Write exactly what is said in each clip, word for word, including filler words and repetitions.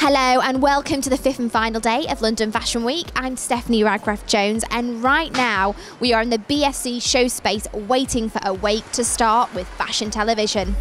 Hello and welcome to the fifth and final day of London Fashion Week. I'm Stephanie Radgraft Jones and right now we are in the B S C show space waiting for Awake to start with Fashion Television.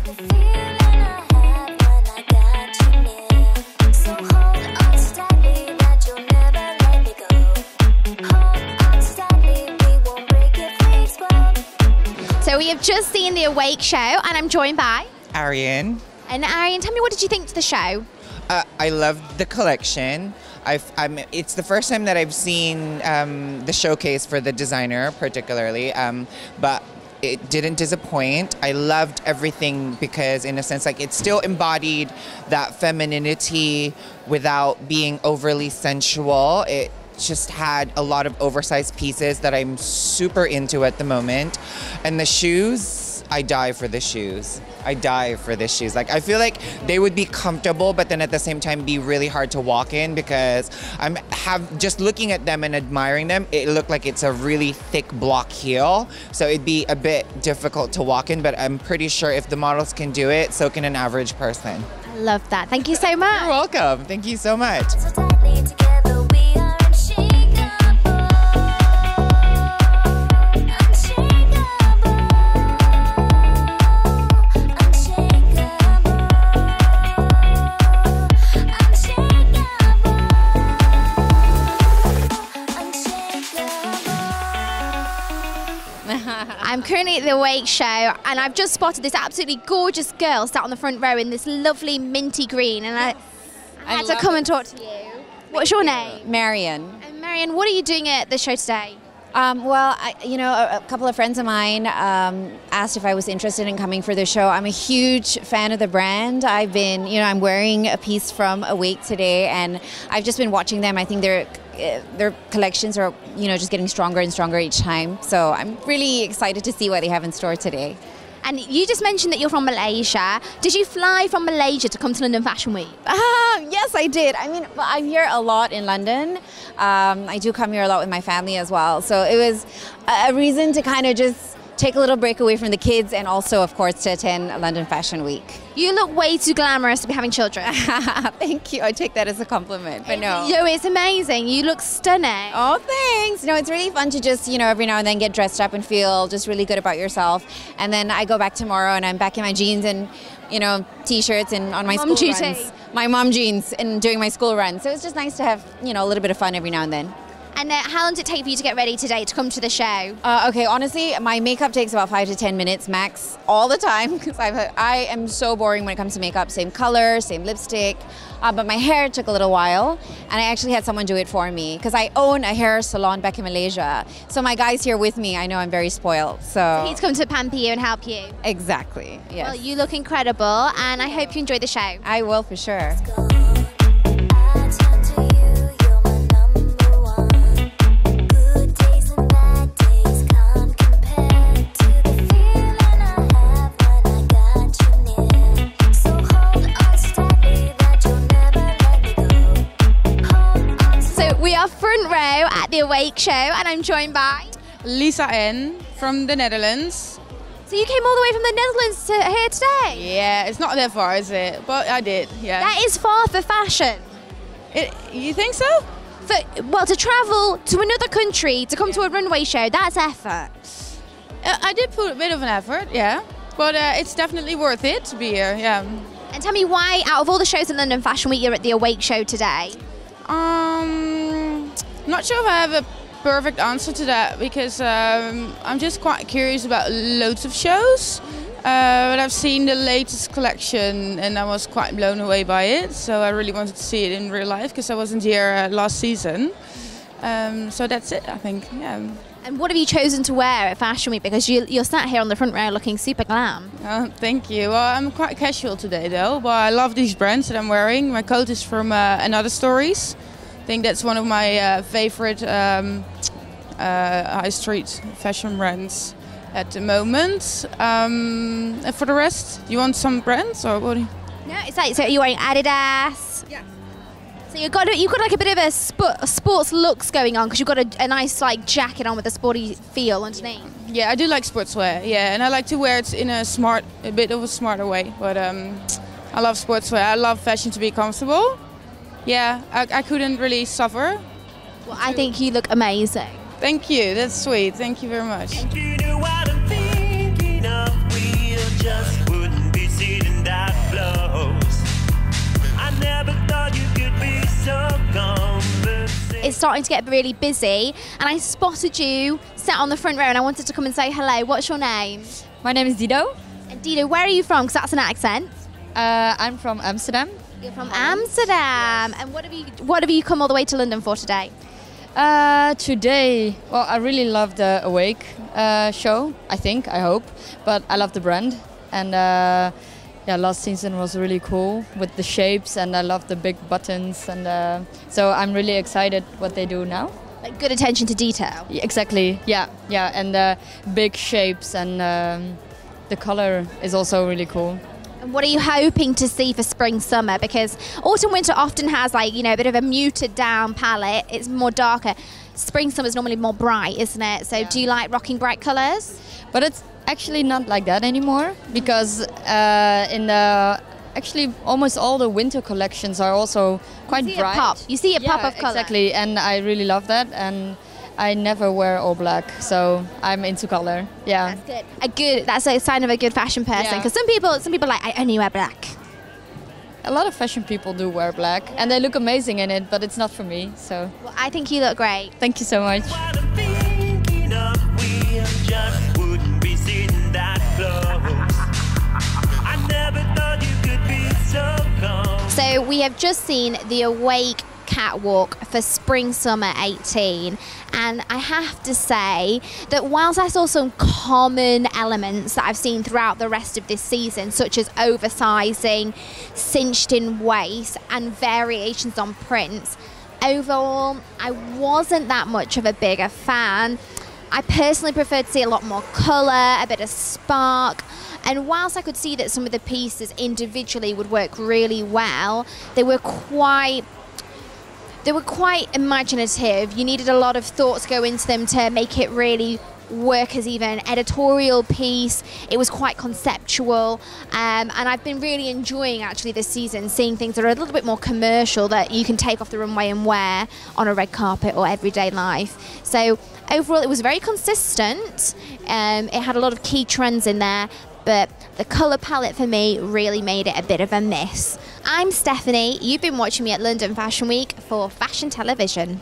So we have just seen the Awake show and I'm joined by... Ariane. And Ariane, tell me, what did you think to the show? Uh, I loved the collection. I've, I'm, it's the first time that I've seen um, the showcase for the designer particularly, um, but it didn't disappoint. I loved everything because in a sense, like, it still embodied that femininity without being overly sensual. It just had a lot of oversized pieces that I'm super into at the moment. And the shoes, I die for the shoes. I die for the shoes. Like, I feel like they would be comfortable, but then at the same time be really hard to walk in because I'm have just looking at them and admiring them, it looked like it's a really thick block heel. So it'd be a bit difficult to walk in, but I'm pretty sure if the models can do it, so can an average person. I love that. Thank you so much. You're welcome. Thank you so much. I'm currently at the Awake show and I've just spotted this absolutely gorgeous girl sat on the front row in this lovely minty green, and I, I had I to come it. and talk to you. What's your name? Marion. And Marion, what are you doing at the show today? Um, well, I, you know, a, a couple of friends of mine um, asked if I was interested in coming for the show. I'm a huge fan of the brand. I've been, you know, I'm wearing a piece from Awake today and I've just been watching them. I think they're their collections are, you know, just getting stronger and stronger each time. So I'm really excited to see what they have in store today. And you just mentioned that you're from Malaysia. Did you fly from Malaysia to come to London Fashion Week? Uh, yes, I did. I mean, well, I'm here a lot in London. Um, I do come here a lot with my family as well. So it was a reason to kind of just take a little break away from the kids and also, of course, to attend London Fashion Week. You look way too glamorous to be having children. Thank you. I take that as a compliment, but no. Yo, it's amazing. You look stunning. Oh, thanks. No, it's really fun to just, you know, every now and then get dressed up and feel just really good about yourself. And then I go back tomorrow and I'm back in my jeans and, you know, t-shirts and on my mom school duty. runs. My mom jeans and doing my school runs. So it's just nice to have, you know, a little bit of fun every now and then. And uh, how long did it take for you to get ready today to come to the show? Uh, okay, honestly, my makeup takes about five to ten minutes max all the time because I am so boring when it comes to makeup. Same color, same lipstick, uh, but my hair took a little while and I actually had someone do it for me because I own a hair salon back in Malaysia. So my guy's here with me. I know I'm very spoiled. So, so he's come to pamper you and help you. Exactly, yes. Well, you look incredible and I hope you enjoy the show. I will for sure. The Awake show, and I'm joined by Lisa N from the Netherlands. So you came all the way from the Netherlands to here today? Yeah, it's not that far, is it? But I did, yeah. That is far for fashion. It, you think so? For, well, to travel to another country to come yeah. to a runway show, that's effort. Uh, I did put a bit of an effort, yeah. But uh, it's definitely worth it to be here, yeah. And tell me why, out of all the shows in London Fashion Week, you're at the Awake show today? Um... Not sure if I have a perfect answer to that because um, I'm just quite curious about loads of shows. Uh, but I've seen the latest collection and I was quite blown away by it. So I really wanted to see it in real life because I wasn't here uh, last season. Um, so that's it, I think. Yeah. And what have you chosen to wear at Fashion Week? Because you, you're sat here on the front row looking super glam. Oh, thank you. Well, I'm quite casual today though. But I love these brands that I'm wearing. My coat is from uh, Another Stories. I think that's one of my uh, favorite um, uh, high street fashion brands at the moment. Um, and for the rest, you want some brands or what? No, it's like, so you're wearing Adidas. Yeah. So you've got you've got like a bit of a sp sports looks going on because you've got a, a nice like jacket on with a sporty feel underneath. Yeah, I do like sportswear. Yeah, and I like to wear it in a smart, a bit of a smarter way. But um, I love sportswear. I love fashion to be comfortable. yeah, I, I couldn't really suffer. Well, I think you look amazing. Thank you, that's sweet. Thank you very much. It's starting to get really busy, and I spotted you sat on the front row, and I wanted to come and say hello. What's your name? My name is Dido. And Dido, where are you from? Because that's an accent. Uh, I'm from Amsterdam. You're from Amsterdam. Yes. And what have you what have you come all the way to London for today? Uh, today, well, I really love the Awake uh, show, I think, I hope, but I love the brand, and uh, yeah, last season was really cool with the shapes, and I love the big buttons, and uh, so I'm really excited what they do now. Like good attention to detail. Yeah, exactly, yeah, yeah, and uh, big shapes, and um, the color is also really cool. What are you hoping to see for spring summer? Because autumn winter often has, like, you know, a bit of a muted down palette. It's more darker. Spring summer is normally more bright, isn't it? So yeah. Do you like rocking bright colors? But it's actually not like that anymore, because uh, in the actually almost all the winter collections are also quite you see bright. It pop. You see a yeah, pop of color. Exactly, and I really love that. And I never wear all black, so I'm into color. Yeah, that's good. A good. That's a sign of a good fashion person. Because yeah. some people, some people are like, I only wear black. A lot of fashion people do wear black, and they look amazing in it. But it's not for me. So. Well, I think you look great. Thank you so much. So we have just seen the Awake catwalk for spring summer eighteen, and I have to say that whilst I saw some common elements that I've seen throughout the rest of this season, such as oversizing, cinched in waist, and variations on prints, overall I wasn't that much of a bigger fan. I personally preferred to see a lot more colour, a bit of spark, and whilst I could see that some of the pieces individually would work really well, they were quite They were quite imaginative. You needed a lot of thought to go into them to make it really work as even an editorial piece. It was quite conceptual, um, and I've been really enjoying actually this season seeing things that are a little bit more commercial that you can take off the runway and wear on a red carpet or everyday life. So overall it was very consistent. Um, it had a lot of key trends in there, but the colour palette for me really made it a bit of a miss. I'm Stephanie, you've been watching me at London Fashion Week for Fashion Television.